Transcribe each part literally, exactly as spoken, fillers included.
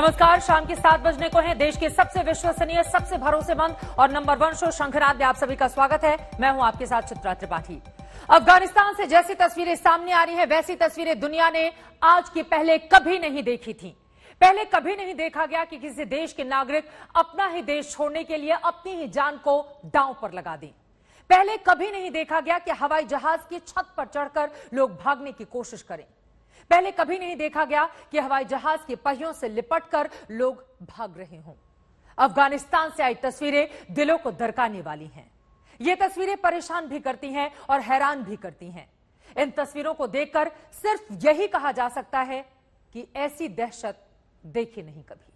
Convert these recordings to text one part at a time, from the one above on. नमस्कार, शाम के सात बजने को है। देश के सबसे विश्वसनीय, सबसे भरोसेमंद और नंबर वन शो शंखनाद में आप सभी का स्वागत है। मैं हूं आपके साथ चित्रा त्रिपाठी। अफगानिस्तान से जैसी तस्वीरें सामने आ रही हैं, वैसी तस्वीरें दुनिया ने आज के पहले कभी नहीं देखी थी। पहले कभी नहीं देखा गया कि किसी देश के नागरिक अपना ही देश छोड़ने के लिए अपनी ही जान को दांव पर लगा दें। पहले कभी नहीं देखा गया कि हवाई जहाज की छत पर चढ़कर लोग भागने की कोशिश करें। पहले कभी नहीं देखा गया कि हवाई जहाज के पहियों से लिपटकर लोग भाग रहे हों। अफगानिस्तान से आई तस्वीरें दिलों को धड़काने वाली हैं। ये तस्वीरें परेशान भी करती हैं और हैरान भी करती हैं। इन तस्वीरों को देखकर सिर्फ यही कहा जा सकता है कि ऐसी दहशत देखी नहीं कभी।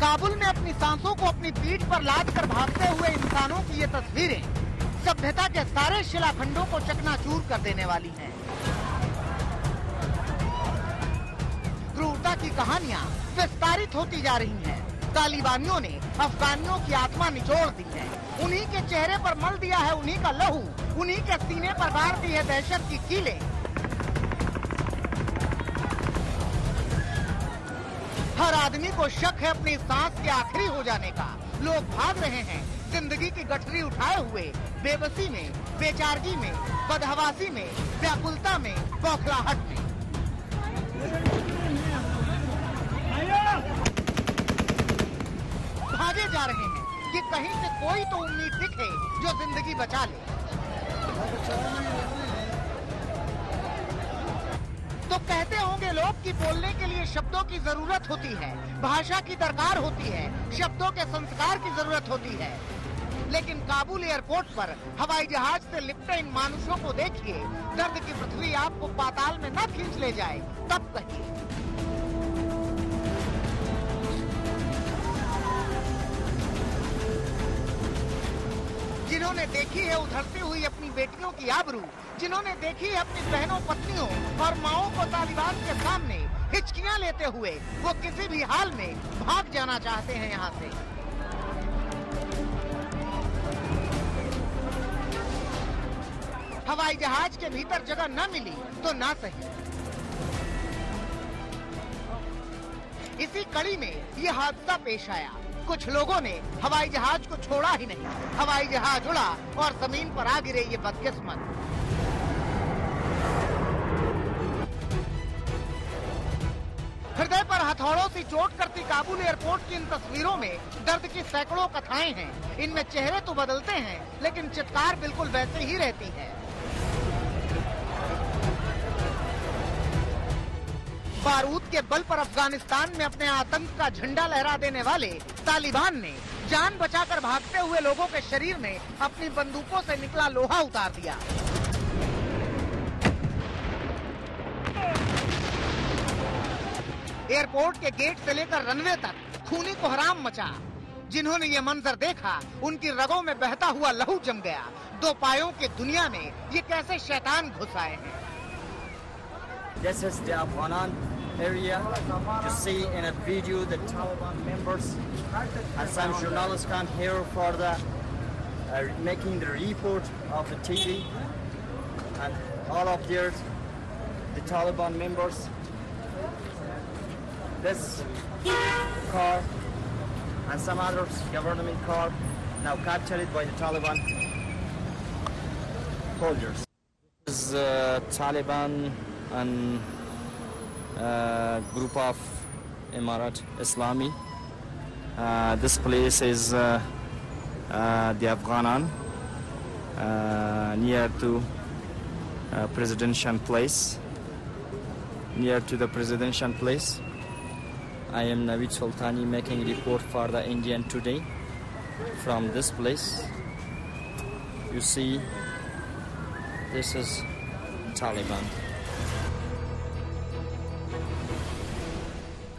काबुल में अपनी सांसों को अपनी पीठ पर लाद कर भागते हुए इंसानों की ये तस्वीरें सभ्यता के सारे शिलाखंडों को चकनाचूर कर देने वाली हैं। क्रूरता की कहानियां विस्तारित होती जा रही हैं। तालिबानियों ने अफगानियों की आत्मा निचोड़ दी है, उन्हीं के चेहरे पर मल दिया है उन्हीं का लहू, उन्हीं के सीने पर गाड़ दी है दहशत की कीलें। हर आदमी को शक है अपनी सांस के आखिरी हो जाने का। लोग भाग रहे हैं जिंदगी की गठरी उठाए हुए, बेबसी में, बेचारगी में, बदहवासी में, व्याकुलता में, बौखलाहट में। भागे जा रहे हैं कि कहीं से कोई तो उम्मीद दिखे जो जिंदगी बचा ले। तो कहते होंगे लोग कि बोलने के लिए शब्दों की जरूरत होती है, भाषा की दरकार होती है, शब्दों के संस्कार की जरूरत होती है। लेकिन काबुल एयरपोर्ट पर हवाई जहाज से लिपटे इन मानुषों को देखिए। दर्द की पृथ्वी आपको पाताल में न खींच ले जाए तब कहिए। जिन्होंने देखी है उधरती हुई अपनी बेटियों की आबरू, जिन्होंने देखी है अपनी बहनों, पत्नियों और माओं को तालिबान के सामने हिचकियां लेते हुए, वो किसी भी हाल में भाग जाना चाहते हैं यहाँ से। हवाई जहाज के भीतर जगह न मिली तो ना सही। इसी कड़ी में ये हादसा पेश आया। कुछ लोगों ने हवाई जहाज को छोड़ा ही नहीं, हवाई जहाज उड़ा और जमीन पर आ गिरे ये बदकिस्मत। हृदय पर हथौड़ों से चोट करती काबुल एयरपोर्ट की इन तस्वीरों में दर्द की सैकड़ों कथाएं हैं। इनमें चेहरे तो बदलते हैं लेकिन चित्कार बिल्कुल वैसे ही रहती है। बारूद के बल पर अफगानिस्तान में अपने आतंक का झंडा लहरा देने वाले तालिबान ने जान बचाकर भागते हुए लोगों के शरीर में अपनी बंदूकों से निकला लोहा उतार दिया। एयरपोर्ट के गेट से लेकर रनवे तक खूनी कोहराम मचा। जिन्होंने ये मंजर देखा उनकी रगों में बहता हुआ लहू जम गया। दो पायों की दुनिया में ये कैसे शैतान घुस आए हैं। This is the Afghanan area. You see in a video the Taliban members and some journalists come here for the uh, making the report of the T V, and all of their the Taliban members. This car and some other government car now captured by the Taliban soldiers. This is uh, Taliban. And uh, group of Emirate Islami. Uh, this place is uh, uh, the Afghanan uh, near to uh, presidential place. Near to the presidential place, I am Naveed Sultani making report for the Indian Today. From this place, you see, this is Taliban.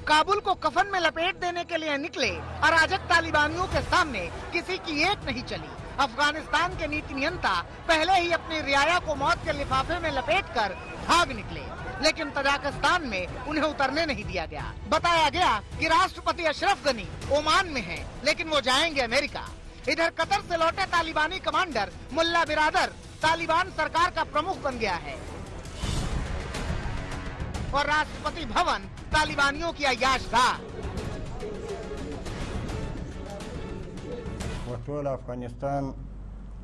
Kabul को कफन में लपेट देने के लिए निकले अराजक तालिबानियों के सामने किसी की एक नहीं चली। अफगानिस्तान के नीति नियंता पहले ही अपनी रियाया को मौत के लिफाफे में लपेटकर भाग निकले, लेकिन तजाकिस्तान में उन्हें उतरने नहीं दिया गया। बताया गया कि राष्ट्रपति अशरफ गनी ओमान में हैं, लेकिन वो जाएंगे अमेरिका। इधर कतर से लौटे तालिबानी कमांडर मुला बिरादर तालिबान सरकार का प्रमुख बन गया है और राष्ट्रपति भवन तालिबानियों की आयाश था। ټول अफगानिस्तान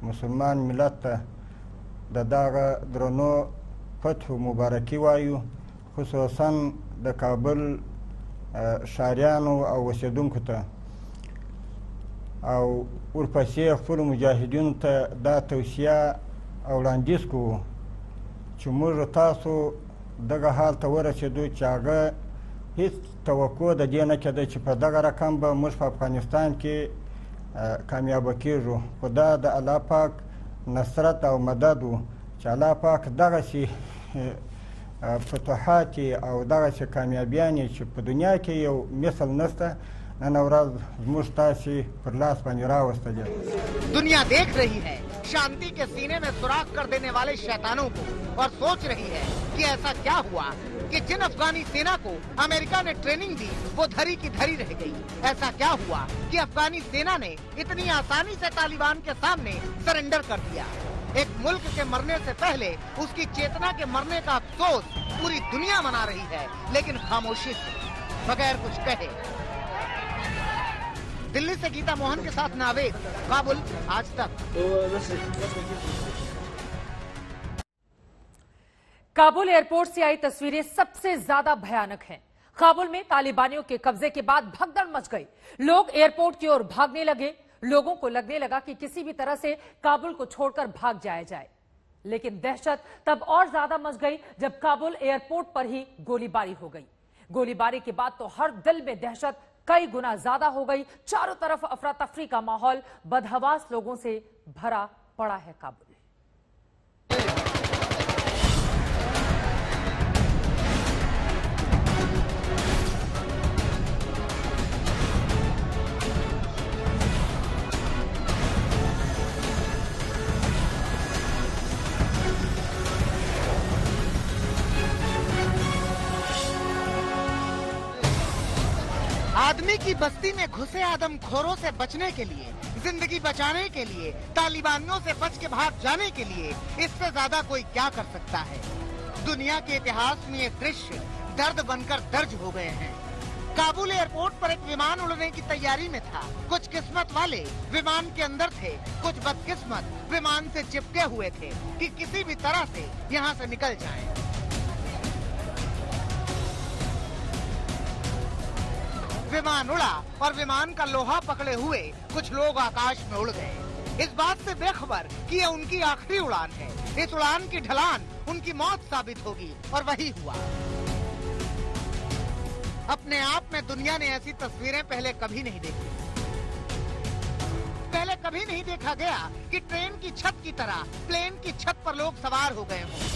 मुसलमान मिलत ته دغه درنو فتح مبارکي وایو, خصوصا د کابل شاریانو او وسیدونکو ته او ورپسې خپل مجاهدینو ته دا توصیه او وړاندیز کوو چې موږ تاسو دغه حال ته ورسېدو چې هغه هیڅ توقع د دې نه کېده چې په دغه رقم به موږ په افغانستان کې कामयाब कीजो। खुदा द अल्लाह पाक नसरत और मदद हो कि अल्लाह पाक दगसी फतुहात और दगसी कामयाबियाँ कि په دنیا کې یو مثل نشته نن ورځ مشتاسی پر لاس باندې راوستل। दुनिया देख रही है शांति के सीने में सुराख कर देने वाले शैतानों को और सोच रही है कि ऐसा क्या हुआ कि जिन अफगानी सेना को अमेरिका ने ट्रेनिंग दी वो धरी की धरी रह गई। ऐसा क्या हुआ कि अफगानी सेना ने इतनी आसानी से तालिबान के सामने सरेंडर कर दिया। एक मुल्क के मरने से पहले उसकी चेतना के मरने का अफसोस पूरी दुनिया मना रही है, लेकिन खामोशी से, बगैर कुछ कहे। दिल्ली से गीता मोहन के साथ नावेद, काबुल, आज तक। काबुल एयरपोर्ट से आई तस्वीरें सबसे ज्यादा भयानक हैं। काबुल में तालिबानियों के कब्जे के बाद भगदड़ मच गई, लोग एयरपोर्ट की ओर भागने लगे। लोगों को लगने लगा कि किसी भी तरह से काबुल को छोड़कर भाग जाया जाए, लेकिन दहशत तब और ज्यादा मच गई जब काबुल एयरपोर्ट पर ही गोलीबारी हो गई। गोलीबारी के बाद तो हर दिल में दहशत कई गुना ज्यादा हो गई। चारों तरफ अफरा तफरी का माहौल, बदहवास लोगों से भरा पड़ा है काबुल। आदमी की बस्ती में घुसे आदमखोरों से बचने के लिए, जिंदगी बचाने के लिए, तालिबानियों से बच के भाग जाने के लिए इससे ज्यादा कोई क्या कर सकता है। दुनिया के इतिहास में ये दृश्य दर्द बनकर दर्ज हो गए हैं। काबुल एयरपोर्ट पर एक विमान उड़ने की तैयारी में था। कुछ किस्मत वाले विमान के अंदर थे, कुछ बदकिस्मत विमान से चिपके हुए थे कि किसी भी तरह से यहाँ से निकल जाएं। विमान उड़ा और विमान का लोहा पकड़े हुए कुछ लोग आकाश में उड़ गए, इस बात से बेखबर कि यह उनकी आखिरी उड़ान है। इस उड़ान की ढलान उनकी मौत साबित होगी, और वही हुआ। अपने आप में दुनिया ने ऐसी तस्वीरें पहले कभी नहीं देखी। पहले कभी नहीं देखा गया कि ट्रेन की छत की तरह प्लेन की छत पर लोग सवार हो गए हों।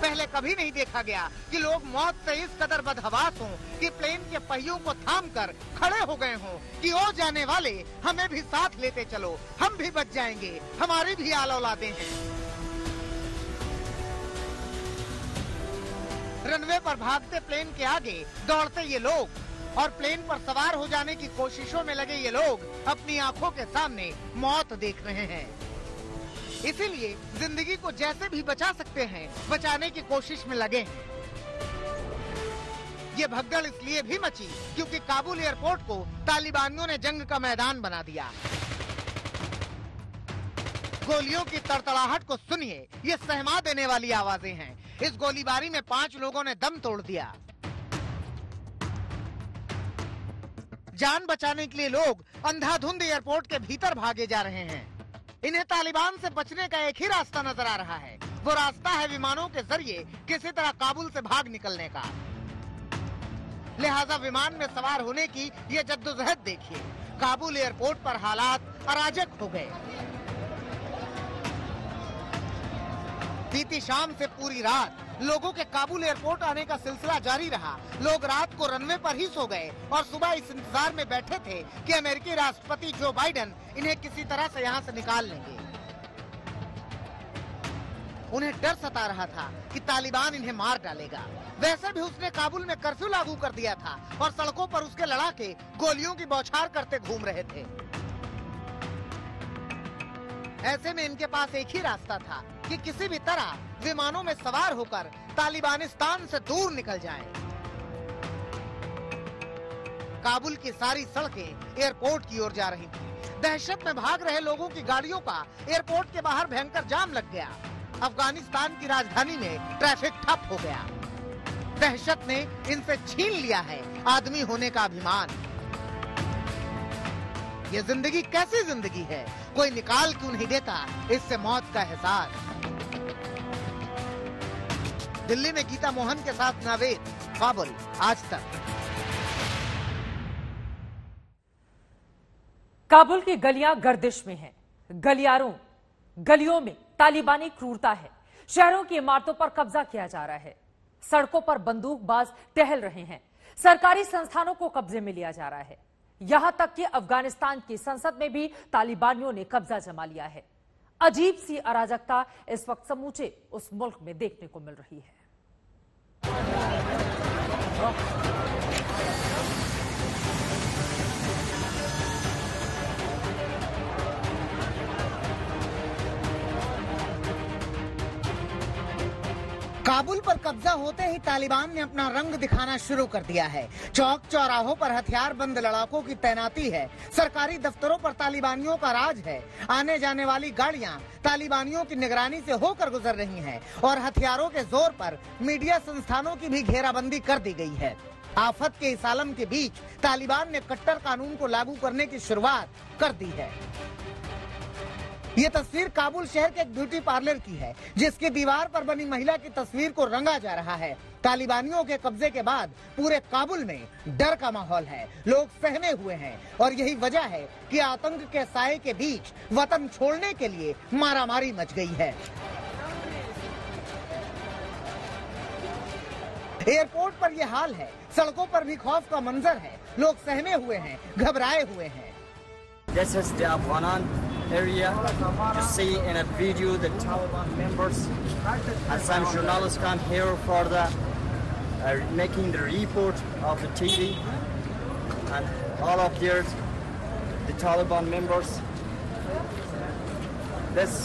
पहले कभी नहीं देखा गया कि लोग मौत से इस कदर बदहवास हों कि प्लेन के पहियों को थामकर खड़े हो गए हों कि ओ जाने वाले हमें भी साथ लेते चलो, हम भी बच जाएंगे, हमारी भी आल औलादें हैं। रनवे पर भागते प्लेन के आगे दौड़ते ये लोग और प्लेन पर सवार हो जाने की कोशिशों में लगे ये लोग अपनी आंखों के सामने मौत देख रहे हैं। इसीलिए जिंदगी को जैसे भी बचा सकते हैं बचाने की कोशिश में लगे हैं। ये भगदड़ इसलिए भी मची क्योंकि काबुल एयरपोर्ट को तालिबानियों ने जंग का मैदान बना दिया। गोलियों की तड़तड़ाहट को सुनिए, ये सहमा देने वाली आवाजें हैं। इस गोलीबारी में पांच लोगों ने दम तोड़ दिया। जान बचाने के लिए लोग अंधाधुंध एयरपोर्ट के भीतर भागे जा रहे हैं। इन्हें तालिबान से बचने का एक ही रास्ता नजर आ रहा है, वो रास्ता है विमानों के जरिए किसी तरह काबुल से भाग निकलने का। लिहाजा विमान में सवार होने की ये जद्दोजहद देखिए। काबुल एयरपोर्ट पर हालात अराजक हो गए। बीती शाम से पूरी रात लोगों के काबुल एयरपोर्ट आने का सिलसिला जारी रहा। लोग रात को रनवे पर ही सो गए और सुबह इस इंतजार में बैठे थे कि अमेरिकी राष्ट्रपति जो बाइडेन इन्हें किसी तरह से यहाँ से निकाल लेंगे। उन्हें डर सता रहा था कि तालिबान इन्हें मार डालेगा। वैसे भी उसने काबुल में कर्फ्यू लागू कर दिया था और सड़कों पर उसके लड़ाके गोलियों की बौछार करते घूम रहे थे। ऐसे में इनके पास एक ही रास्ता था कि किसी भी तरह विमानों में सवार होकर तालिबानिस्तान से दूर निकल जाएं। काबुल की सारी सड़कें एयरपोर्ट की ओर जा रही थी। दहशत में भाग रहे लोगों की गाड़ियों का एयरपोर्ट के बाहर भयंकर जाम लग गया। अफगानिस्तान की राजधानी में ट्रैफिक ठप हो गया। दहशत ने इनसे छीन लिया है आदमी होने का अभिमान। ये जिंदगी कैसी जिंदगी है, कोई निकाल क्यों नहीं देता इससे मौत का एहसास। दिल्ली में गीता मोहन के साथ नावेद, काबुल, आज तक। काबुल की गलियां गर्दिश में हैं। गलियारों गलियों में तालिबानी क्रूरता है। शहरों की इमारतों पर कब्जा किया जा रहा है। सड़कों पर बंदूकबाज टहल रहे हैं। सरकारी संस्थानों को कब्जे में लिया जा रहा है। यहां तक कि अफगानिस्तान की संसद में भी तालिबानियों ने कब्जा जमा लिया है। अजीब सी अराजकता इस वक्त समूचे उस मुल्क में देखने को मिल रही है। काबुल पर कब्जा होते ही तालिबान ने अपना रंग दिखाना शुरू कर दिया है। चौक चौराहों पर हथियारबंद लड़ाकों की तैनाती है। सरकारी दफ्तरों पर तालिबानियों का राज है। आने जाने वाली गाड़ियां तालिबानियों की निगरानी से होकर गुजर रही हैं और हथियारों के जोर पर मीडिया संस्थानों की भी घेराबंदी कर दी गई है। आफत के इस आलम के बीच तालिबान ने कट्टर कानून को लागू करने की शुरुआत कर दी है। ये तस्वीर काबुल शहर के एक ब्यूटी पार्लर की है, जिसकी दीवार पर बनी महिला की तस्वीर को रंगा जा रहा है। तालिबानियों के कब्जे के बाद पूरे काबुल में डर का माहौल है। लोग सहमे हुए हैं और यही वजह है कि आतंक के साए के बीच वतन छोड़ने के लिए मारामारी मच गई है। एयरपोर्ट पर यह हाल है। सड़कों पर भी खौफ का मंजर है। लोग सहमे हुए हैं, घबराए हुए हैं। area to see in a video the Taliban members and some journalists come here for the uh, making the report of the T V and all of their the Taliban members this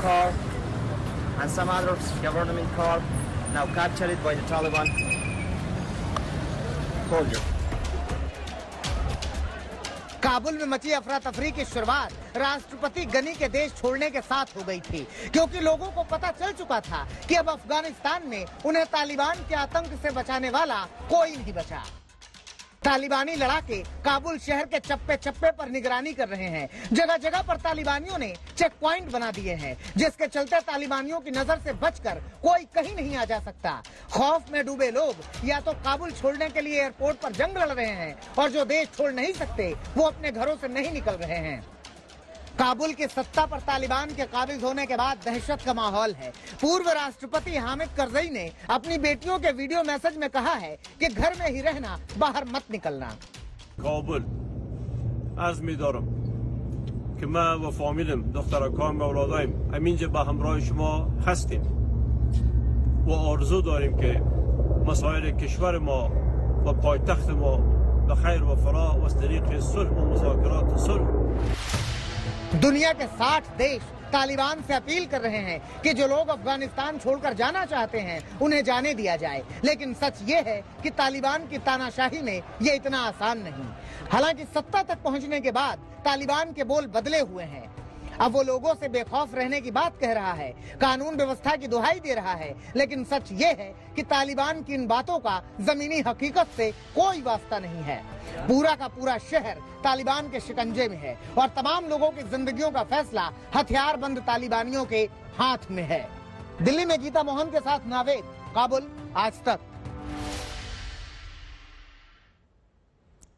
car and some other government car now captured by the Taliban soldiers. Kabul में मची अफरा तफरी की शुरुआत राष्ट्रपति गनी के देश छोड़ने के साथ हो गई थी, क्योंकि लोगों को पता चल चुका था कि अब अफगानिस्तान में उन्हें तालिबान के आतंक से बचाने वाला कोई नहीं बचा। तालिबानी लड़ाके काबुल शहर के चप्पे चप्पे पर निगरानी कर रहे हैं। जगह जगह पर तालिबानियों ने चेक प्वाइंट बना दिए हैं, जिसके चलते तालिबानियों की नजर से बचकर कोई कहीं नहीं आ जा सकता। खौफ में डूबे लोग या तो काबुल छोड़ने के लिए एयरपोर्ट पर जंग लड़ रहे हैं और जो देश छोड़ नहीं सकते वो अपने घरों से नहीं निकल रहे हैं। काबुल की सत्ता पर तालिबान के काबिज होने के बाद दहशत का माहौल है। पूर्व राष्ट्रपति हामिद करजई ने अपनी बेटियों के वीडियो मैसेज में कहा है कि घर में ही रहना, बाहर मत निकलना। काबुल आज़मी दारम कि मैं व फैमिलीम दख्तरकाम व औलादायम अमीनजे बा हमराह शुमा हस्तीम व आरज़ू दारीम कि मसाइल कشور ما و پایتخت ما به خیر و فلاح و از طریق صلح و مذاکرات صلح। दुनिया के साठ देश तालिबान से अपील कर रहे हैं कि जो लोग अफगानिस्तान छोड़कर जाना चाहते हैं उन्हें जाने दिया जाए, लेकिन सच ये है कि तालिबान की तानाशाही में ये इतना आसान नहीं। हालांकि सत्ता तक पहुंचने के बाद तालिबान के बोल बदले हुए हैं। अब वो लोगों से बेखौफ रहने की बात कह रहा है, कानून व्यवस्था की दुहाई दे रहा है, लेकिन सच ये है कि तालिबान की इन बातों का जमीनी हकीकत से कोई वास्ता नहीं है। पूरा का पूरा शहर तालिबान के शिकंजे में है और तमाम लोगों की जिंदगियों का फैसला हथियारबंद तालिबानियों के हाथ में है। दिल्ली में गीता मोहन के साथ नावेद, काबुल, आज तक।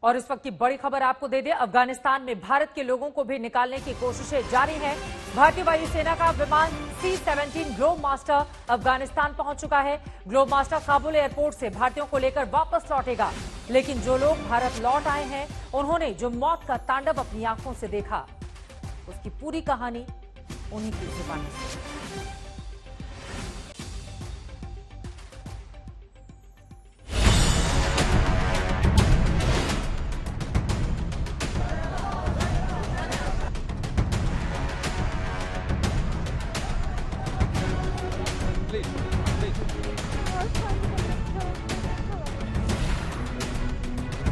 और इस वक्त की बड़ी खबर आपको दे दें, अफगानिस्तान में भारत के लोगों को भी निकालने की कोशिशें जारी हैं। भारतीय वायुसेना का विमान सी सत्रह ग्लोबमास्टर अफगानिस्तान पहुंच चुका है। ग्लोबमास्टर काबुल एयरपोर्ट से भारतीयों को लेकर वापस लौटेगा, लेकिन जो लोग भारत लौट आए हैं उन्होंने जो मौत का तांडव अपनी आंखों से देखा, उसकी पूरी कहानी उन्हीं की जुबानी से।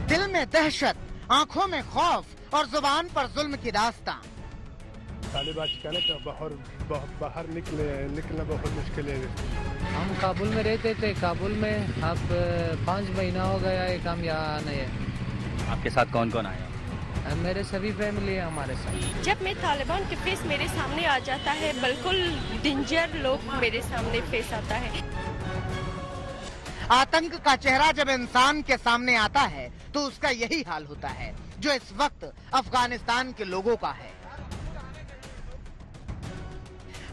दिल में दहशत, आंखों में खौफ और जुबान पर जुल्म की दास्तां। तालिबान कहने का बाहर बाहर निकले निकलना बहुत मुश्किल है। हम काबुल में रहते थे, काबुल में अब पाँच महीना हो गया एक हम यहाँ आने हैं। आपके साथ कौन कौन आया? मेरे सभी फैमिली है हमारे साथ। जब मैं तालिबान के फेस मेरे सामने आ जाता है, बिल्कुल डेंजर लोग मेरे सामने फेस आता है। आतंक का चेहरा जब इंसान के सामने आता है तो उसका यही हाल होता है जो इस वक्त अफगानिस्तान के लोगों का है।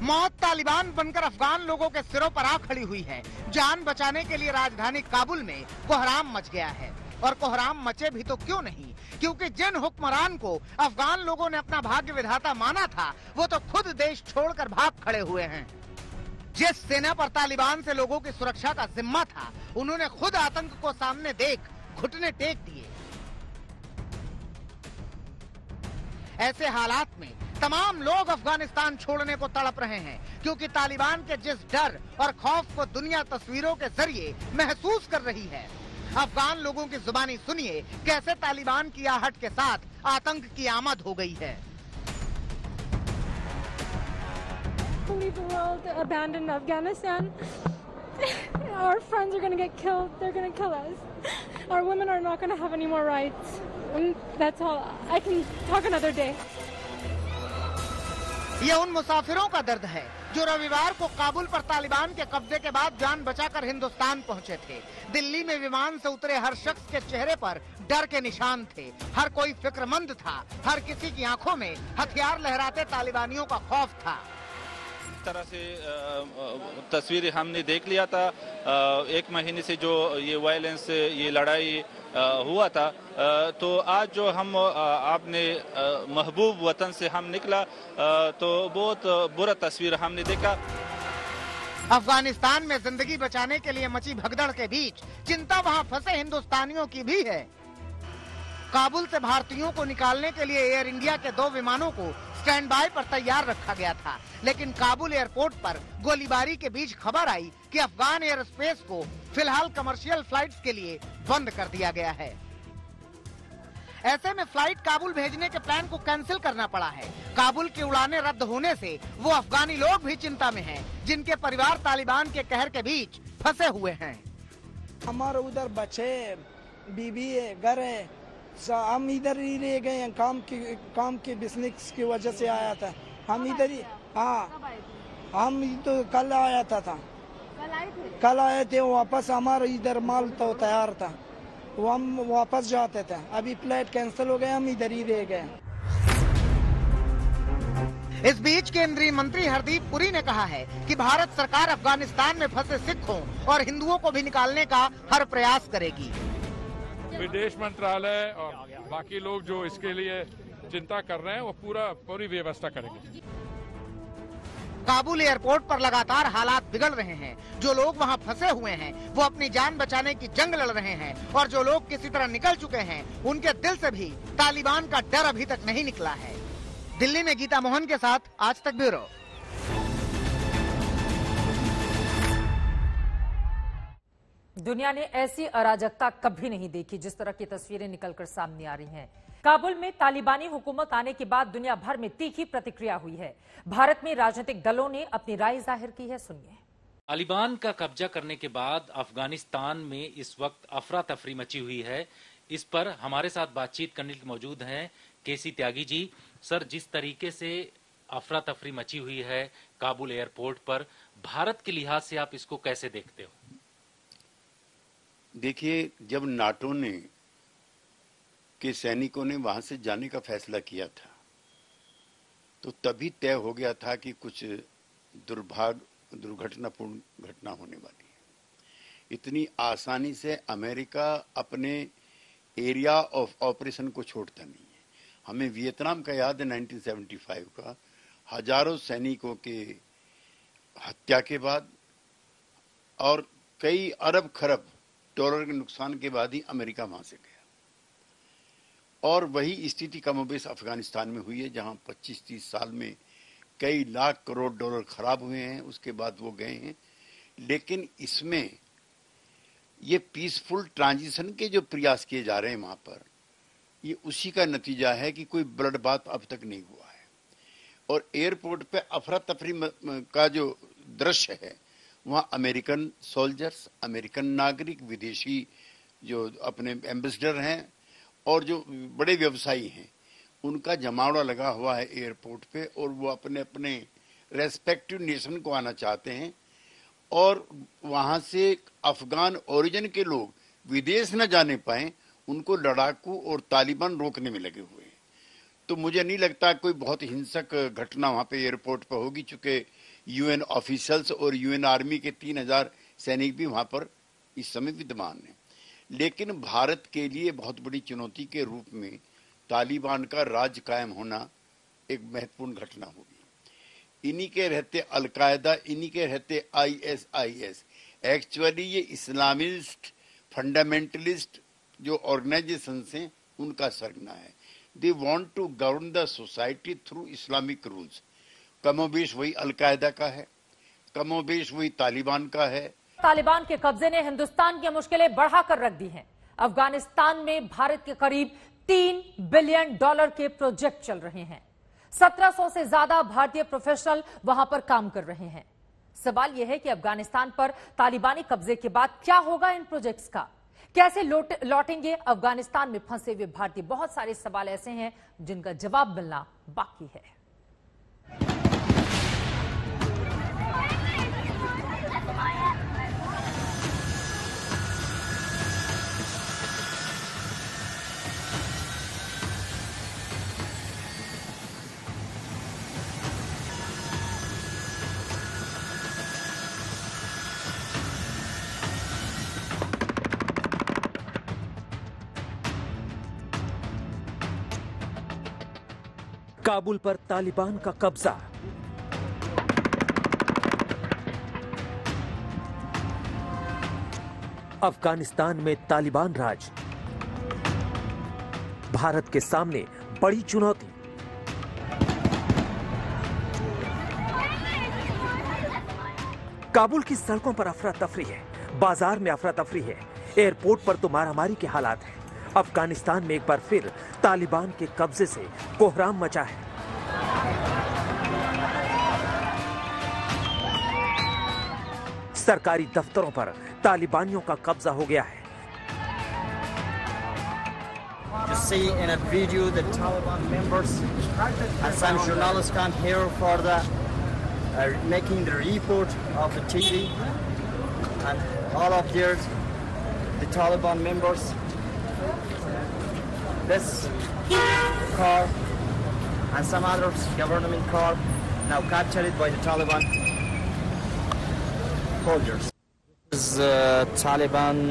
मौत तालिबान बनकर अफगान लोगों के सिरों पर आ खड़ी हुई है। जान बचाने के लिए राजधानी काबुल में कोहराम मच गया है, और कोहराम मचे भी तो क्यों नहीं, क्योंकि जिन हुक्मरान को अफगान लोगों ने अपना भाग्य विधाता माना था वो तो खुद देश छोड़कर भाग खड़े हुए हैं। जिस सेना पर तालिबान से लोगों की सुरक्षा का जिम्मा था, उन्होंने खुद आतंक को सामने देख घुटने टेक दिए। ऐसे हालात में तमाम लोग अफगानिस्तान छोड़ने को तड़प रहे हैं, क्योंकि तालिबान के जिस डर और खौफ को दुनिया तस्वीरों के जरिए महसूस कर रही है। अफगान लोगों की जुबानी सुनिए कैसे तालिबान की आहट के साथ आतंक की आमद हो गई है। यह उन मुसाफिरों का दर्द है जो रविवार को काबुल पर तालिबान के कब्जे के बाद जान बचाकर हिंदुस्तान पहुंचे थे। दिल्ली में विमान से उतरे हर शख्स के चेहरे पर डर के निशान थे। हर कोई फिक्रमंद था, हर किसी की आंखों में हथियार लहराते तालिबानियों का खौफ था। इस तरह से तस्वीरें हमने देख लिया था। एक महीने से जो ये वायलेंस, ये लड़ाई हुआ था, तो आज जो हम आपने महबूब वतन से हम निकला तो बहुत बुरा तस्वीर हमने देखा। अफगानिस्तान में जिंदगी बचाने के लिए मची भगदड़ के बीच चिंता वहां फंसे हिंदुस्तानियों की भी है। काबुल से भारतीयों को निकालने के लिए एयर इंडिया के दो विमानों को स्टैंड बाय पर तैयार रखा गया था, लेकिन काबुल एयरपोर्ट पर गोलीबारी के बीच खबर आई कि अफगान एयर स्पेस को फिलहाल कमर्शियल फ्लाइट्स के लिए बंद कर दिया गया है। ऐसे में फ्लाइट काबुल भेजने के प्लान को कैंसिल करना पड़ा है। काबुल की उड़ानें रद्द होने से वो अफगानी लोग भी चिंता में हैं, जिनके परिवार तालिबान के कहर के बीच फंसे हुए हैं। हमारे उधर बच्चे, बीबी है, घर है, हम इधर ही रह गए हैं। काम के काम के बिजनेस की वजह से आया था हम इधर ही। हाँ, हम तो कल आया था, था। कल आए थे कल आए थे वापस। हमारा इधर माल तो तैयार था, हम वापस जाते थे। अभी फ्लाइट कैंसिल हो गए, हम इधर ही रह गए। इस बीच केंद्रीय मंत्री हरदीप पुरी ने कहा है कि भारत सरकार अफगानिस्तान में फंसे सिखों और हिंदुओं को भी निकालने का हर प्रयास करेगी। विदेश मंत्रालय और बाकी लोग जो इसके लिए चिंता कर रहे हैं वो पूरा पूरी व्यवस्था करेंगे। काबुल एयरपोर्ट पर लगातार हालात बिगड़ रहे हैं। जो लोग वहां फंसे हुए हैं वो अपनी जान बचाने की जंग लड़ रहे हैं, और जो लोग किसी तरह निकल चुके हैं उनके दिल से भी तालिबान का डर अभी तक नहीं निकला है। दिल्ली में गीता मोहन के साथ आज तक ब्यूरो। दुनिया ने ऐसी अराजकता कभी नहीं देखी जिस तरह की तस्वीरें निकलकर सामने आ रही हैं। काबुल में तालिबानी हुकूमत आने के बाद दुनिया भर में तीखी प्रतिक्रिया हुई है। भारत में राजनीतिक दलों ने अपनी राय जाहिर की है, सुनिए। तालिबान का कब्जा करने के बाद अफगानिस्तान में इस वक्त अफरा तफरी मची हुई है। इस पर हमारे साथ बातचीत करने के मौजूद हैं के सी त्यागी जी। सर, जिस तरीके से अफरा तफरी मची हुई है काबुल एयरपोर्ट पर, भारत के लिहाज से आप इसको कैसे देखते हो? देखिए, जब नाटो ने के सैनिकों ने वहां से जाने का फैसला किया था, तो तभी तय हो गया था कि कुछ दुर्भाग्य दुर्घटनापूर्ण घटना होने वाली है। इतनी आसानी से अमेरिका अपने एरिया ऑफ ऑपरेशन को छोड़ता नहीं है। हमें वियतनाम का याद है उन्नीस सौ पचहत्तर का, हजारों सैनिकों के हत्या के बाद और कई अरब खरब डॉलर के नुकसान के बाद ही अमेरिका वहां से गया। और वही स्थिति कमोबेश अफगानिस्तान में हुई है, जहां पच्चीस तीस साल में कई लाख करोड़ डॉलर खराब हुए हैं, उसके बाद वो गए हैं। लेकिन इसमें ये पीसफुल ट्रांजिशन के जो प्रयास किए जा रहे हैं वहां पर, ये उसी का नतीजा है कि कोई ब्लडबाथ अब तक नहीं हुआ है। और एयरपोर्ट पे अफरा तफरी का जो दृश्य है, वहाँ अमेरिकन सोल्जर्स, अमेरिकन नागरिक, विदेशी जो अपने एम्बेसडर हैं और जो बड़े व्यवसायी हैं, उनका जमावड़ा लगा हुआ है एयरपोर्ट पे, और वो अपने अपने रेस्पेक्टिव नेशन को आना चाहते हैं। और वहाँ से अफगान ओरिजिन के लोग विदेश न जाने पाएं, उनको लड़ाकू और तालिबान रोकने में लगे हुए हैं। तो मुझे नहीं लगता कोई बहुत हिंसक घटना वहाँ पे एयरपोर्ट पर होगी, चूँकि यूएन ऑफिसल्स और यूएन आर्मी के तीन हजार सैनिक भी वहाँ पर इस समय विद्यमान हैं। लेकिन भारत के लिए बहुत बड़ी चुनौती के रूप में तालिबान का राज कायम होना एक महत्वपूर्ण घटना होगी। इन्हीं के रहते अलकायदा, इन्हीं के रहते I S I S, actually ये इस्लामिस्ट फंडामेंटलिस्ट जो ऑर्गेनाइजेशंस हैं उनका सरगना है। They want to govern the society through Islamic rules. कमोबेश वही अलकायदा का है, कमोबेश वही तालिबान का है। तालिबान के कब्जे ने हिंदुस्तान की मुश्किलें बढ़ाकर रख दी हैं। अफगानिस्तान में भारत के करीब तीन बिलियन डॉलर के प्रोजेक्ट चल रहे हैं। सत्रह सौ से ज्यादा भारतीय प्रोफेशनल वहां पर काम कर रहे हैं। सवाल यह है कि अफगानिस्तान पर तालिबानी कब्जे के बाद क्या होगा इन प्रोजेक्ट्स का, कैसे लौट, लौटेंगे अफगानिस्तान में फंसे हुए भारतीय। बहुत सारे सवाल ऐसे हैं जिनका जवाब मिलना बाकी है। काबुल पर तालिबान का कब्जा, अफगानिस्तान में तालिबान राज, भारत के सामने बड़ी चुनौती। काबुल की सड़कों पर अफरा तफरी है, बाजार में अफरा तफरी है, एयरपोर्ट पर तो मारामारी के हालात हैं। अफगानिस्तान में एक बार फिर तालिबान के कब्जे से कोहराम मचा है। सरकारी दफ्तरों पर तालिबानियों का कब्जा हो गया है। This car and some other government car now captured by the Taliban soldiers. This uh, Taliban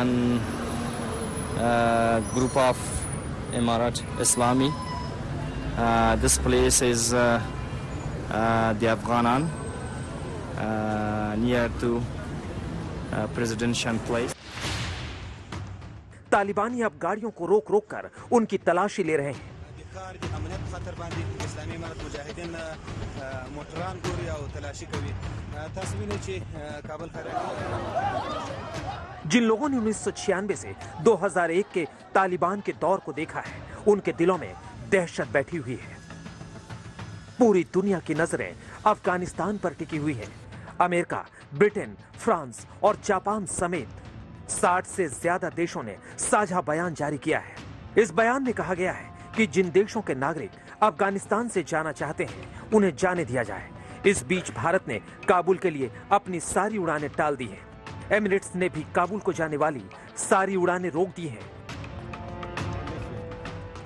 and uh, group of Emirate Islami. Uh, this place is uh, uh, the Afghanan uh, near to uh, Presidential Place. तालिबानी अब गाड़ियों को रोक रोक कर उनकी तलाशी ले रहे हैं। जिन लोगों ने उन्नीस सौ छियानवे से दो हजार एक के तालिबान के दौर को देखा है, उनके दिलों में दहशत बैठी हुई है। पूरी दुनिया की नजरें अफगानिस्तान पर टिकी हुई है। अमेरिका, ब्रिटेन, फ्रांस और जापान समेत साठ से ज्यादा देशों ने साझा बयान जारी किया है। इस बयान में कहा गया है कि जिन देशों के नागरिक अफगानिस्तान से जाना चाहते हैं उन्हें जाने दिया जाए। इस बीच भारत ने काबुल के लिए अपनी सारी उड़ानें टाल दी हैं। एमिरेट्स ने भी काबुल को जाने वाली सारी उड़ानें रोक दी हैं।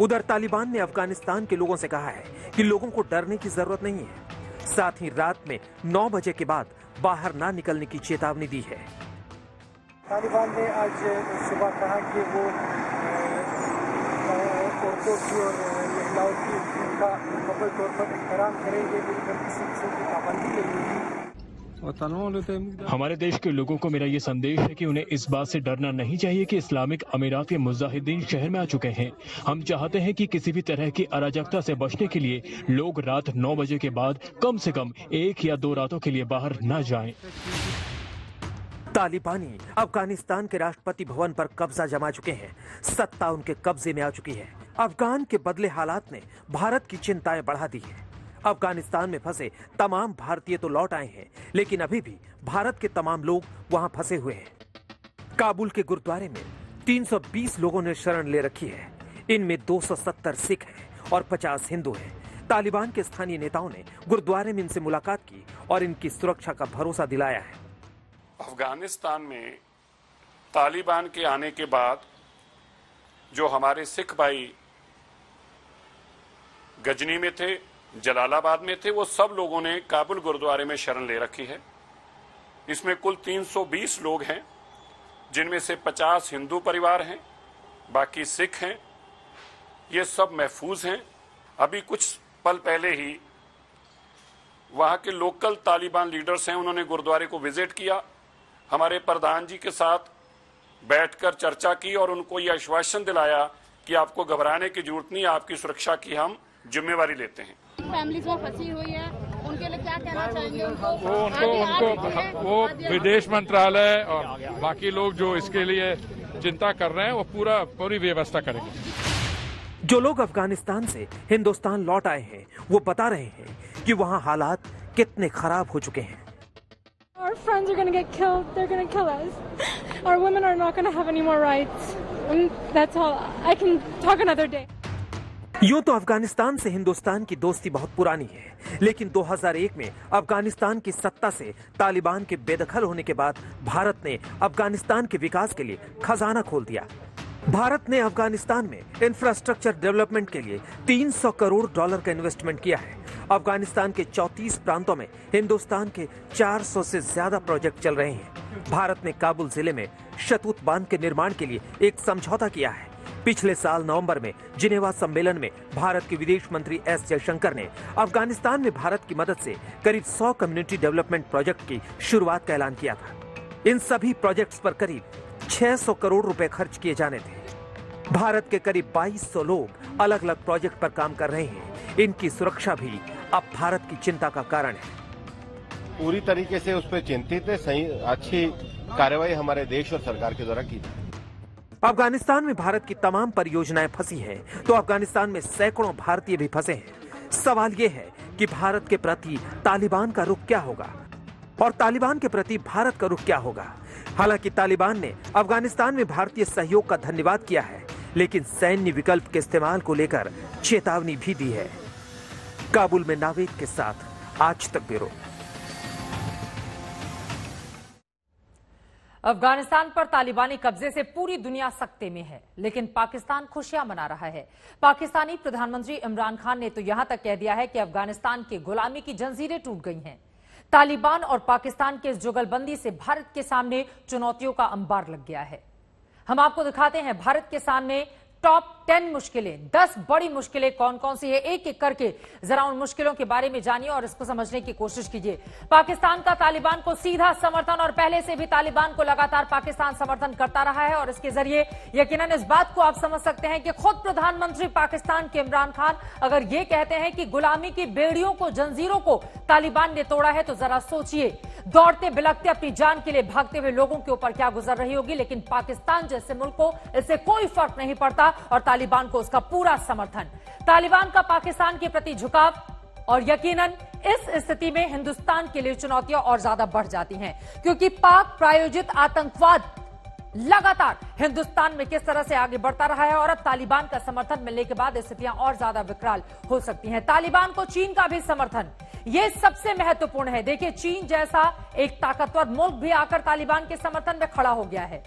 उधर तालिबान ने अफगानिस्तान के लोगों से कहा है कि लोगों को डरने की जरूरत नहीं है, साथ ही रात में नौ बजे के बाद बाहर ना निकलने की चेतावनी दी है। तालिबान ने आज सुबह कहा कि वो औरतों की और महिलाओं की का मुकम्मल तौर पर एहतराम करेंगे, किसी किस्म की पाबंदी नहीं होगी। हमारे देश के लोगों को मेरा ये संदेश है कि उन्हें इस बात से डरना नहीं चाहिए कि इस्लामिक अमीरात के मुजाहिदीन शहर में आ चुके हैं। हम चाहते हैं कि किसी भी तरह की अराजकता से बचने के लिए लोग रात नौ बजे के बाद कम से कम एक या दो रातों के लिए बाहर न जाएं। तालिबानी अफगानिस्तान के राष्ट्रपति भवन पर कब्जा जमा चुके हैं, सत्ता उनके कब्जे में आ चुकी है। अफगान के बदले हालात ने भारत की चिंताएं बढ़ा दी है। अफगानिस्तान में फंसे तमाम भारतीय तो लौट आए हैं, लेकिन अभी भी भारत के तमाम लोग वहां फंसे हुए हैं। काबुल के गुरुद्वारे में तीन सौ बीस लोगों ने शरण ले रखी है। इनमें दो सौ सत्तर सिख हैं और पचास हिंदू हैं। तालिबान के स्थानीय नेताओं ने गुरुद्वारे में इनसे मुलाकात की और इनकी सुरक्षा का भरोसा दिलाया है। अफगानिस्तान में तालिबान के आने के बाद जो हमारे सिख भाई गजनी में थे, जलालाबाद में थे, वो सब लोगों ने काबुल गुरुद्वारे में शरण ले रखी है। इसमें कुल तीन सौ बीस लोग हैं, जिनमें से पचास हिंदू परिवार हैं, बाकी सिख हैं। ये सब महफूज हैं। अभी कुछ पल पहले ही वहाँ के लोकल तालिबान लीडर्स हैं, उन्होंने गुरुद्वारे को विजिट किया, हमारे प्रधान जी के साथ बैठकर चर्चा की और उनको ये आश्वासन दिलाया कि आपको घबराने की जरूरत नहीं, आपकी सुरक्षा की हम जिम्मेवारी लेते हैं। फैमिलीज में फंसी हुई है, उनके लिए क्या कहना चाहिए? उनको वो उनको उनको वो विदेश मंत्रालय और बाकी लोग जो इसके लिए चिंता कर रहे हैं वो पूरा पूरी व्यवस्था करेंगे। जो लोग अफगानिस्तान से हिंदुस्तान लौट आए हैं वो बता रहे हैं कि वहाँ हालात कितने खराब हो चुके हैं। Our friends are going to get killed. They're going to kill us. Our women are not going to have any more rights. And that's all. I can talk another day. यूँ तो अफगानिस्तान से हिंदुस्तान की दोस्ती बहुत पुरानी है, लेकिन दो हज़ार एक में अफगानिस्तान की सत्ता से तालिबान के बेदखल होने के बाद भारत ने अफगानिस्तान के विकास के लिए खजाना खोल दिया। भारत ने अफगानिस्तान में इंफ्रास्ट्रक्चर डेवलपमेंट के लिए तीन सौ करोड़ डॉलर का इन्वेस्टमेंट किया है। अफगानिस्तान के चौंतीस प्रांतों में हिंदुस्तान के चार सौ से ज्यादा प्रोजेक्ट चल रहे हैं। भारत ने काबुल जिले में शहतूत बांध के निर्माण के लिए एक समझौता किया है। पिछले साल नवंबर में जिनेवा सम्मेलन में भारत के विदेश मंत्री एस जयशंकर ने अफगानिस्तान में भारत की मदद से करीब सौ कम्युनिटी डेवलपमेंट प्रोजेक्ट की शुरुआत का ऐलान किया था। इन सभी प्रोजेक्ट्स पर करीब छह सौ करोड़ रुपए खर्च किए जाने थे। भारत के करीब बाईस सौ लोग अलग अलग प्रोजेक्ट पर काम कर रहे हैं। इनकी सुरक्षा भी अब भारत की चिंता का कारण है। पूरी तरीके से उस पर चिंतित है। सही अच्छी कार्रवाई हमारे देश और सरकार के द्वारा की। अफगानिस्तान में भारत की तमाम परियोजनाएं फंसी हैं, तो अफगानिस्तान में सैकड़ों भारतीय भी फंसे हैं। सवाल ये है कि भारत के प्रति तालिबान का रुख क्या होगा और तालिबान के प्रति भारत का रुख क्या होगा। हालांकि तालिबान ने अफगानिस्तान में भारतीय सहयोग का धन्यवाद किया है, लेकिन सैन्य विकल्प के इस्तेमाल को लेकर चेतावनी भी दी है। काबुल में नावेद के साथ आज तक ब्यूरो। अफगानिस्तान पर तालिबानी कब्जे से पूरी दुनिया सख्ते में है, लेकिन पाकिस्तान खुशियां मना रहा है। पाकिस्तानी प्रधानमंत्री इमरान खान ने तो यहां तक कह दिया है कि अफगानिस्तान के गुलामी की जंजीरें टूट गई हैं। तालिबान और पाकिस्तान के इस जुगलबंदी से भारत के सामने चुनौतियों का अंबार लग गया है। हम आपको दिखाते हैं भारत के सामने टॉप टेन मुश्किलें, दस बड़ी मुश्किलें कौन कौन सी है, एक एक करके जरा उन मुश्किलों के बारे में जानिए और इसको समझने की कोशिश कीजिए। पाकिस्तान का तालिबान को सीधा समर्थन, और पहले से भी तालिबान को लगातार पाकिस्तान समर्थन करता रहा है और इसके जरिए यकीनन इस बात को आप समझ सकते हैं कि खुद प्रधानमंत्री पाकिस्तान के इमरान खान अगर ये कहते हैं कि गुलामी की बेड़ियों को, जंजीरों को तालिबान ने तोड़ा है, तो जरा सोचिए दौड़ते बिलखते अपनी जान के लिए भागते हुए लोगों के ऊपर क्या गुजर रही होगी। लेकिन पाकिस्तान जैसे मुल्क को इससे कोई फर्क नहीं पड़ता और तालिबान को उसका पूरा समर्थन। तालिबान का पाकिस्तान के प्रति झुकाव और यकीनन इस स्थिति में हिंदुस्तान के लिए चुनौतियां और ज्यादा बढ़ जाती हैं, क्योंकि पाक प्रायोजित आतंकवाद लगातार हिंदुस्तान में किस तरह से आगे बढ़ता रहा है और अब तालिबान का समर्थन मिलने के बाद स्थितियां और ज्यादा विकराल हो सकती हैं। तालिबान को चीन का भी समर्थन, ये सबसे महत्वपूर्ण है। देखिए चीन जैसा एक ताकतवर मुल्क भी आकर तालिबान के समर्थन में खड़ा हो गया है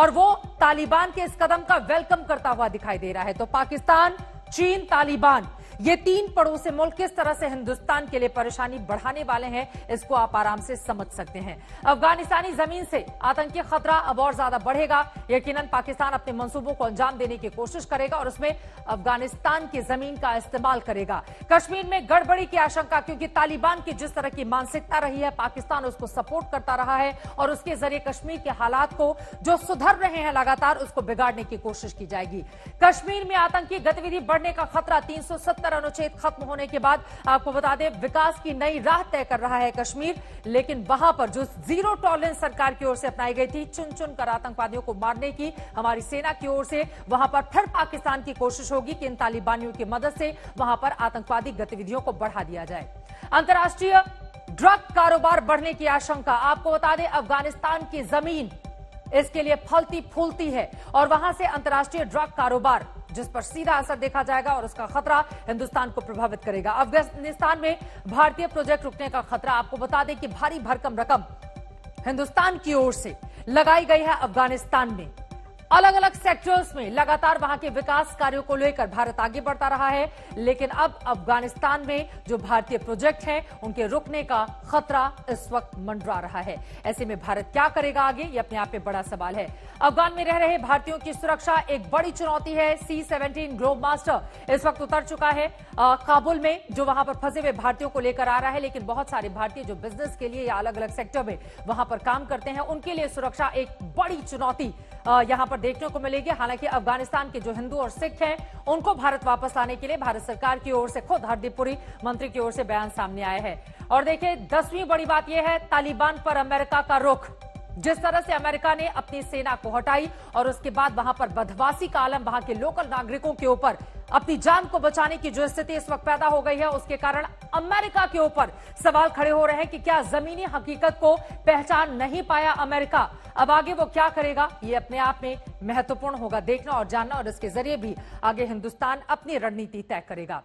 और वो तालिबान के इस कदम का वेलकम करता हुआ दिखाई दे रहा है। तो पाकिस्तान चीन, तालिबान, ये तीन पड़ोसी मुल्क किस तरह से हिंदुस्तान के लिए परेशानी बढ़ाने वाले हैं, इसको आप आराम से समझ सकते हैं। अफगानिस्तानी जमीन से आतंकी खतरा अब और ज्यादा बढ़ेगा। यकीनन पाकिस्तान अपने मंसूबों को अंजाम देने की कोशिश करेगा और उसमें अफगानिस्तान की जमीन का इस्तेमाल करेगा। कश्मीर में गड़बड़ी की आशंका, क्योंकि तालिबान की जिस तरह की मानसिकता रही है, पाकिस्तान उसको सपोर्ट करता रहा है और उसके जरिए कश्मीर के हालात को जो सुधर रहे हैं लगातार, उसको बिगाड़ने की कोशिश की जाएगी। कश्मीर में आतंकी गतिविधि बढ़ने का खतरा, तीन सौ सत्तर अनुच्छेद खत्म होने के बाद आपको बता दें विकास की नई राह तय कर रहा है कश्मीर, लेकिन वहां पर जो जीरो टॉलरेंस सरकार की ओर से अपनाई गई थी, चुन चुन कर आतंकवादियों को मारने की हमारी सेना की ओर से, वहां पर फिर पाकिस्तान की कोशिश होगी कि इन तालिबानियों की मदद से वहां पर आतंकवादी गतिविधियों को बढ़ा दिया जाए। अंतर्राष्ट्रीय ड्रग कारोबार बढ़ने की आशंका, आपको बता दें अफगानिस्तान की जमीन इसके लिए फलती फूलती है और वहां से अंतर्राष्ट्रीय ड्रग कारोबार जिस पर सीधा असर देखा जाएगा और उसका खतरा हिंदुस्तान को प्रभावित करेगा। अफगानिस्तान में भारतीय प्रोजेक्ट रुकने का खतरा, आपको बता दें कि भारी भरकम रकम हिंदुस्तान की ओर से लगाई गई है अफगानिस्तान में अलग अलग सेक्टर्स में। लगातार वहां के विकास कार्यों को लेकर भारत आगे बढ़ता रहा है, लेकिन अब अफगानिस्तान में जो भारतीय प्रोजेक्ट हैं उनके रुकने का खतरा इस वक्त मंडरा रहा है। ऐसे में भारत क्या करेगा आगे, ये अपने आप में बड़ा सवाल है। अफगान में रह रहे भारतीयों की सुरक्षा एक बड़ी चुनौती है। सी सत्रह ग्लोबमास्टर इस वक्त उतर चुका है आ, काबुल में, जो वहां पर फंसे हुए भारतीयों को लेकर आ रहा है, लेकिन बहुत सारे भारतीय जो बिजनेस के लिए या अलग अलग सेक्टर में वहां पर काम करते हैं, उनके लिए सुरक्षा एक बड़ी चुनौती यहाँ पर देखने को मिलेगी। हालांकि अफगानिस्तान के जो हिंदू और सिख हैं, उनको भारत वापस लाने के लिए भारत सरकार की ओर से खुद हरदीप पुरी मंत्री की ओर से बयान सामने आया है। और देखिए दसवीं बड़ी बात यह है, तालिबान पर अमेरिका का रुख, जिस तरह से अमेरिका ने अपनी सेना को हटाई और उसके बाद वहां पर बदमाशी का आलम, वहां के लोकल नागरिकों के ऊपर अपनी जान को बचाने की जो स्थिति इस वक्त पैदा हो गई है, उसके कारण अमेरिका के ऊपर सवाल खड़े हो रहे हैं कि क्या जमीनी हकीकत को पहचान नहीं पाया अमेरिका। अब आगे वो क्या करेगा, ये अपने आप में महत्वपूर्ण होगा देखना और जानना, और इसके जरिए भी आगे हिंदुस्तान अपनी रणनीति तय करेगा।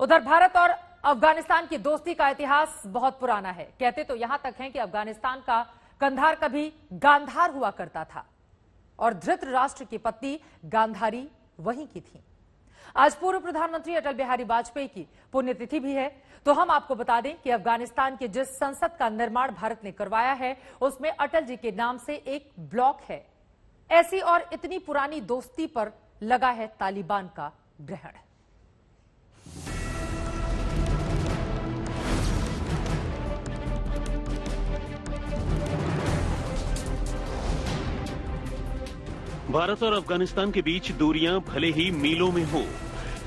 उधर भारत और अफगानिस्तान की दोस्ती का इतिहास बहुत पुराना है। कहते तो यहां तक है कि अफगानिस्तान का कंधार कभी गांधार हुआ करता था और धृतराष्ट्र की पत्नी गांधारी वहीं की थी। आज पूर्व प्रधानमंत्री अटल बिहारी वाजपेयी की पुण्यतिथि भी है, तो हम आपको बता दें कि अफगानिस्तान के जिस संसद का निर्माण भारत ने करवाया है, उसमें अटल जी के नाम से एक ब्लॉक है। ऐसी और इतनी पुरानी दोस्ती पर लगा है तालिबान का ग्रहण। भारत और अफगानिस्तान के बीच दूरियां भले ही मीलों में हो,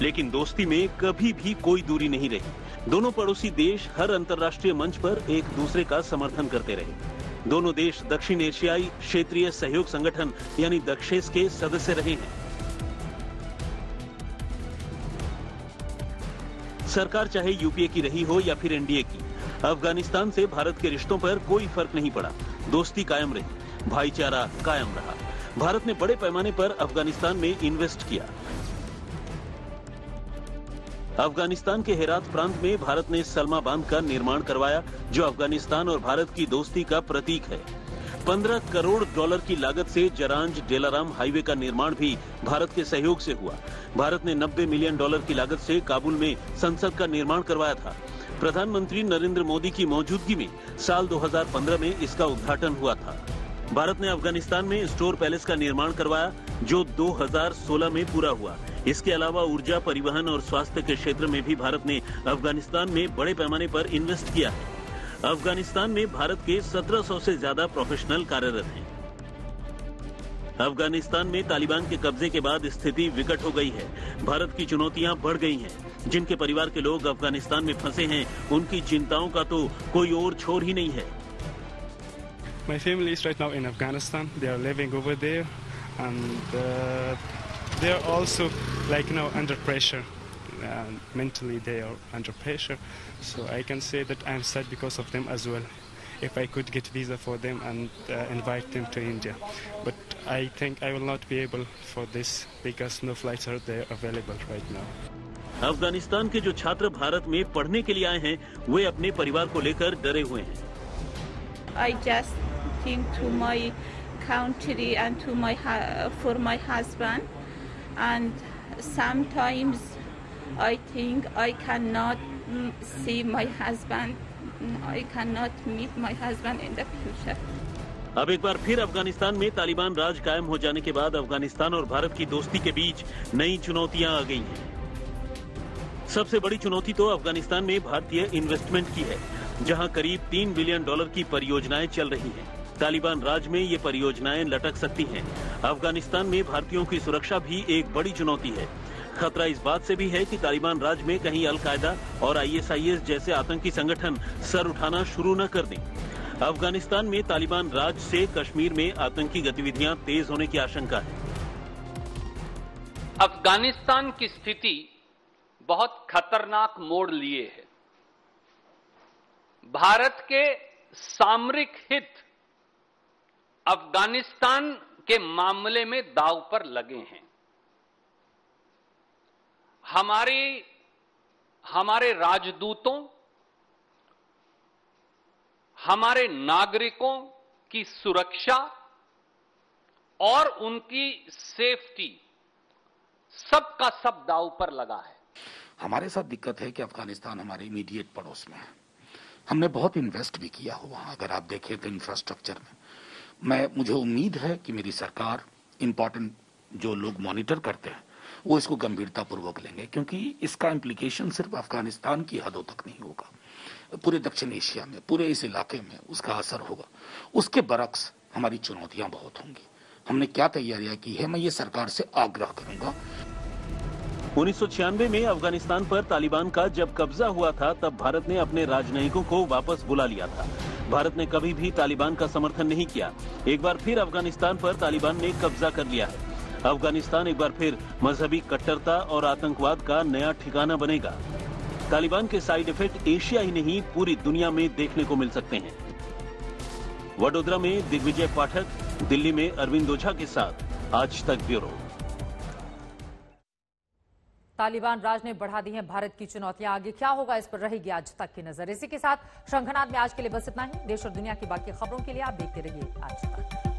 लेकिन दोस्ती में कभी भी कोई दूरी नहीं रही। दोनों पड़ोसी देश हर अंतर्राष्ट्रीय मंच पर एक दूसरे का समर्थन करते रहे। दोनों देश दक्षिण एशियाई क्षेत्रीय सहयोग संगठन यानी दक्षेस के सदस्य रहे हैं। सरकार चाहे यूपीए की रही हो या फिर एनडीए की, अफगानिस्तान से भारत के रिश्तों पर कोई फर्क नहीं पड़ा। दोस्ती कायम रही, भाईचारा कायम रहा। भारत ने बड़े पैमाने पर अफगानिस्तान में इन्वेस्ट किया। अफगानिस्तान के हेरात प्रांत में भारत ने सलमा बांध का निर्माण करवाया, जो अफगानिस्तान और भारत की दोस्ती का प्रतीक है। पंद्रह करोड़ डॉलर की लागत से जरांज डेलाराम हाईवे का निर्माण भी भारत के सहयोग से हुआ। भारत ने नब्बे मिलियन डॉलर की लागत से काबुल में संसद का निर्माण करवाया था। प्रधानमंत्री नरेंद्र मोदी की मौजूदगी में साल दो हजार पंद्रह में इसका उद्घाटन हुआ था। भारत ने अफगानिस्तान में स्टोर पैलेस का निर्माण करवाया, जो दो हजार सोलह में पूरा हुआ। इसके अलावा ऊर्जा, परिवहन और स्वास्थ्य के क्षेत्र में भी भारत ने अफगानिस्तान में बड़े पैमाने पर इन्वेस्ट किया है। अफगानिस्तान में भारत के सत्रह सौ से ज्यादा प्रोफेशनल कार्यरत हैं। अफगानिस्तान में तालिबान के कब्जे के बाद स्थिति विकट हो गई है। भारत की चुनौतियां बढ़ गई हैं। जिनके परिवार के लोग अफगानिस्तान में फंसे हैं, उनकी चिंताओं का तो कोई और छोर ही नहीं है। My family is right now in Afghanistan. They are living over there, and uh, they are also, like you know, under pressure. Uh, mentally, they are under pressure. So I can say that I'm sad because of them as well. If I could get visa for them and uh, invite them to India, but I think I will not be able for this because no flights are there available right now. Afghanistan के जो छात्र भारत में पढ़ने के लिए आए हैं, वे अपने परिवार को लेकर डरे हुए हैं। I just came to my country and to my for my husband, and sometimes I think I cannot see my husband. I cannot meet my husband in the future. अब एक बार फिर अफगानिस्तान में तालिबान राज कायम हो जाने के बाद अफगानिस्तान और भारत की दोस्ती के बीच नई चुनौतियां आ गई हैं। सबसे बड़ी चुनौती तो अफगानिस्तान में भारतीय इन्वेस्टमेंट की है, जहां करीब तीन बिलियन डॉलर की परियोजनाएं चल रही हैं। तालिबान राज में ये परियोजनाएं लटक सकती हैं। अफगानिस्तान में भारतीयों की सुरक्षा भी एक बड़ी चुनौती है। खतरा इस बात से भी है कि तालिबान राज में कहीं अलकायदा और आई एस आई एस जैसे आतंकी संगठन सर उठाना शुरू न कर दें। अफगानिस्तान में तालिबान राज से कश्मीर में आतंकी गतिविधियां तेज होने की आशंका है। अफगानिस्तान की स्थिति बहुत खतरनाक मोड़ लिए है। भारत के सामरिक हित अफगानिस्तान के मामले में दांव पर लगे हैं। हमारी हमारे राजदूतों, हमारे नागरिकों की सुरक्षा और उनकी सेफ्टी सबका सब दांव पर लगा है। हमारे साथ दिक्कत है कि अफगानिस्तान हमारे इमीडिएट पड़ोस में है। हमने बहुत इन्वेस्ट भी किया हो वहाँ, अगर आप देखें तो इंफ्रास्ट्रक्चर में। मैं मुझे उम्मीद है कि मेरी सरकार, इम्पोर्टेंट जो लोग मॉनिटर करते हैं, वो इसको गंभीरता पूर्वक लेंगे, क्योंकि इसका इम्प्लीकेशन सिर्फ अफगानिस्तान की हदों तक नहीं होगा, पूरे दक्षिण एशिया में, पूरे इस इलाके में उसका असर होगा। उसके बरक्स हमारी चुनौतियां बहुत होंगी। हमने क्या तैयारियां की है, मैं ये सरकार से आग्रह करूंगा। उन्नीस सौ छियानवे में अफगानिस्तान पर तालिबान का जब कब्जा हुआ था, तब भारत ने अपने राजनयिकों को वापस बुला लिया था। भारत ने कभी भी तालिबान का समर्थन नहीं किया। एक बार फिर अफगानिस्तान पर तालिबान ने कब्जा कर लिया है। अफगानिस्तान एक बार फिर मजहबी कट्टरता और आतंकवाद का नया ठिकाना बनेगा। तालिबान के साइड इफेक्ट एशिया ही नहीं पूरी दुनिया में देखने को मिल सकते हैं। वडोदरा में दिग्विजय पाठक, दिल्ली में अरविंद ओझा के साथ आज तक ब्यूरो। तालिबान राज ने बढ़ा दी हैं भारत की चुनौतियां, आगे क्या होगा इस पर रहेगी आज तक की नजर। इसी के साथ शंखनाद में आज के लिए बस इतना ही। देश और दुनिया की बाकी खबरों के लिए आप देखते रहिए आज तक।